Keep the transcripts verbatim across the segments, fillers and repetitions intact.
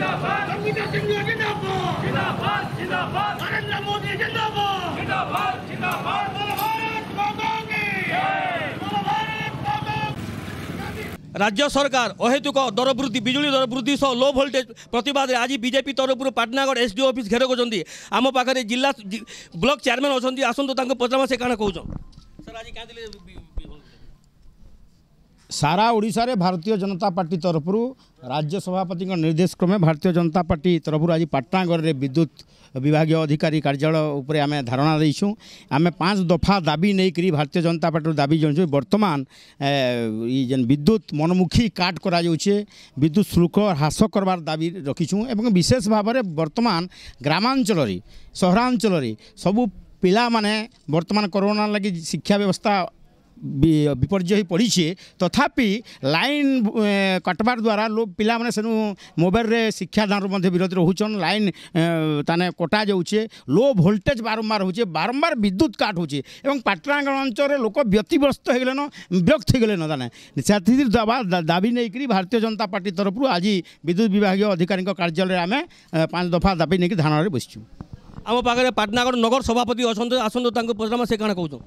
जिंदाबाद, जिंदाबाद, जिंदाबाद, जिंदाबाद, नरेंद्र मोदी जिंदाबाद, जिंदाबाद, जिंदाबाद। राज्य सरकार अहेतुक दर वृद्धि बिजुली दर वृद्धि सह लो भोल्टेज प्रतिवाद आज बीजेपी तरफ पटनागढ़ एसडीओ ऑफिस घेर कर आम पाखे जिला ब्लॉक चेयरमैन अच्छा आसतु पचराम से क्या कौन सर आज क्या सारा ओडिशा रे भारतीय जनता पार्टी तरफ राज्य सभापति निर्देश क्रमे भारतीय जनता पार्टी तरफ आज पटनागढ़ रे विद्युत विभाग अधिकारी कार्यालय उपरे आमे धारणा देइछू। आमे पांच दफा दाबी नहीं करी भारतीय जनता पार्टी दाबी जन बर्तमान जेन विद्युत मनमुखी काट करा विद्युत शुल्क ह्रास करवार दाबी रखीछू। एवं विशेष भाव में बर्तमान ग्रामांचल रे सहरांचल रे सबु पिला माने बर्तमान कोरोना लागि शिक्षा व्यवस्था विपर्जय पड़ी छे, तथापि लाइन कटवार द्वारा लोग पिला माने सेनु मोबाइल रे शिक्षादान मध्य विरोध रोचन लाइन ताने कटा जाऊे लो भोल्टेज बारंबार होचे बारंबार विद्युत काट होचे एवं पटनागढ़ अंचल लोक व्यतिग्रस्त हो गलेन व्यक्त हो गलेन ताने से दाबी नहीं करी भारतीय जनता पार्टी तरफ आज विद्युत विभाग अधिकारी कार्यालय आम पांच दफा दाबी नहीं धारणा बसचु। आम पाखे पटनागढ़ नगर सभापति अच्छा आसतु पचराम से क्या कौन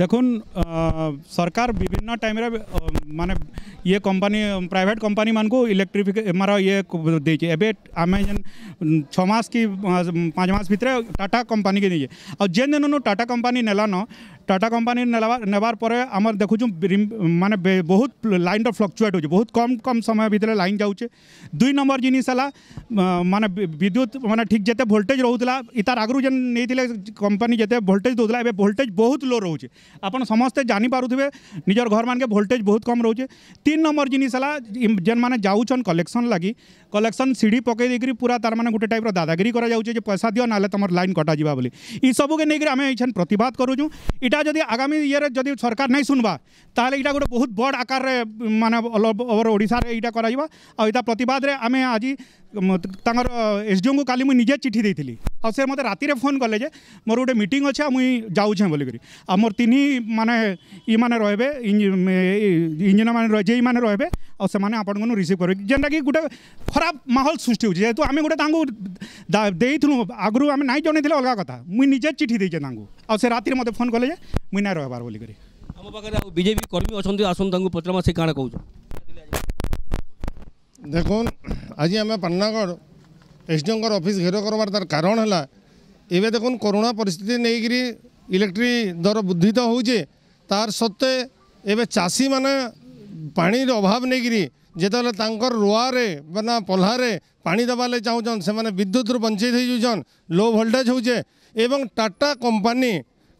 देखुन सरकार विभिन्न टाइम रे माने ये कंपनी प्राइवेट कंपनी मान को इलेक्ट्रिफिक मारा ये देखे एबे आमे जन छ मास की पाँच मास भितर टाटा कंपनी के दिए और जेन दिन टाटा कंपनी नेला न टाटा कंपनी नेबार परे आम देखु माने बहुत लाइन फ्लक्चुएट हो बहुत कम कम समय भितर लाइन जाऊे। दुई नंबर जिनिस माने विद्युत माने ठीक जिते भोल्टेज रोला इतार आगु जेन नहीं कंपनी जिते भोल्टेज दूला ए भोल्टेज बहुत लो रोचे आपन समस्ते जानी पारुथिबे निजर घर मान के भोल्टेज बहुत कम रोचे। तीन नंबर जिनिस जेन माने जाऊछन कलेक्शन लगी कलेक्शन सीढ़ी पकई देकरी पूरा तार माने गोटे टाइप दादागिरी करा जाऊे पैसा दियो नाले तमर लाइन कटा जावा बोली इ सबके नहींकि आम एछन प्रतिवाद करूँ। इटा जदि आगामी ईयर जदि सरकार नहीं सुनवा ताले इटा गोटे बहुत बड़ आकार रे माने ओवर ओडिशा रे इटा करा जिवा आ इटा प्रतिवाद रे आमे आज तांगर एसडीओ को काली मु निजे चिट्ठी देइथिली आ से मते राती रे फोन करले जे मोर गोटे मीटिंग अछि मु जाउ छै बोली करी आ मोर तिनी माने ई माने रहबे इंजिनियर माने रहजे ई माने रहबे आ से माने आपन को रिसीव करबे जेंटा कि गोटे खराब माहौल सृष्टि होछि जेतु आमे गोटे तांगु देइथलु आगरु आमे नाही जने थिले अलगा कथा मु निजे चिट्ठी देइ जे तांगु आ से राती रे मते फोन करले जे मु नाही रहबार बोली करी। हम पाखरे बीजेपी कर्मी अछंती आसन तांगु पत्रमा से काण कहू देखुन आज आम पटनागढ़ एसडीओं ऑफिस घेर करवार तार कारण है ये देखुन कोरोना परिस्थिति नहीं करी इलेक्ट्री दर वृद्धि तो होजे तार सत्ते एवं चाषी मैंने पानी अभाव नहीं करी जितेबाला तांकर रुआरे बना पल्हारे पानी दबा ले चाहून से मैंने विद्युत वंचित हो जाऊन लो भोल्टेज होजे एवं टाटा कंपानी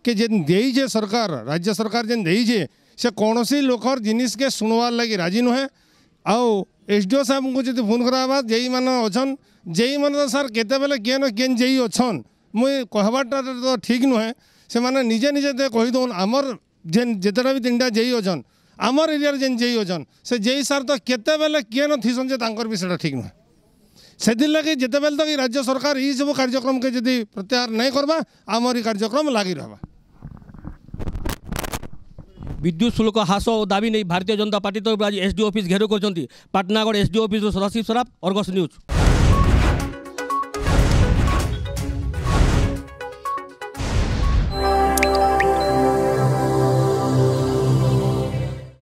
के जेन देजे सरकार राज्य सरकार जेन देजे से कौन सी लोकर जिनिस के शुणवार लगी राजी नुहे। आओ एसडीओ साहब को जब फोन करावा जेई मान अच्छन जेई मान तो सर केतबेले किए न केन जेई अच्छन मुई कहबाटा तो ठीक नुहे से मैंने निजे निजे कहीदन आमर जेन जेतटा भी तीनटा जेई अच्छन आमर एरिया जेन जेई अच्छन से जेई सर तो केतबेले किए न थीसन जे तांकर भी सेटा ठीक नुहे से लगे जितेबेले तक राज्य सरकार ये सब कार्यक्रम के जब प्रत्याहार नहीं करवा आमर कार्यक्रम लगी रहा। विद्युत शुल्क ह्रास और दाबी नहीं भारतीय जनता पार्टी तरफ आज एसडीओ ऑफिस घेर कर Patnagarh SDO office Sadashiv Saraf, Argus news.